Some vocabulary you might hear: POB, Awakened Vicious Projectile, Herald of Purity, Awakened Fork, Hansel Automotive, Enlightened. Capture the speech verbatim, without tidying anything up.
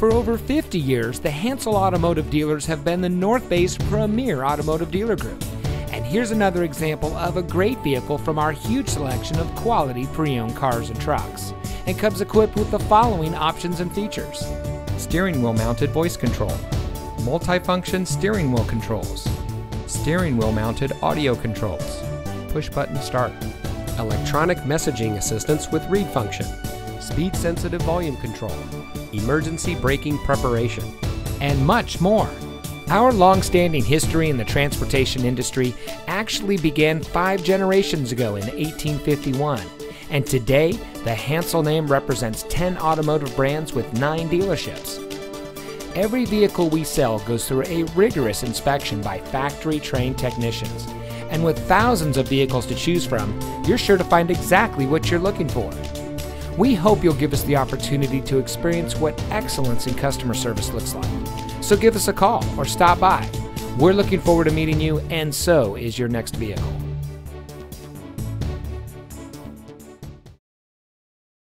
For over fifty years, the Hansel Automotive dealers have been the North Bay's premier automotive dealer group. And here's another example of a great vehicle from our huge selection of quality pre-owned cars and trucks. It comes equipped with the following options and features: steering wheel mounted voice control, multifunction steering wheel controls, steering wheel mounted audio controls, push button start, electronic messaging assistance with read function, speed sensitive volume control, emergency braking preparation, and much more. Our long-standing history in the transportation industry actually began five generations ago in eighteen fifty-one, and today the Hansel name represents ten automotive brands with nine dealerships. Every vehicle we sell goes through a rigorous inspection by factory-trained technicians, and with thousands of vehicles to choose from, you're sure to find exactly what you're looking for. We hope you'll give us the opportunity to experience what excellence in customer service looks like. So give us a call or stop by. We're looking forward to meeting you, and so is your next vehicle.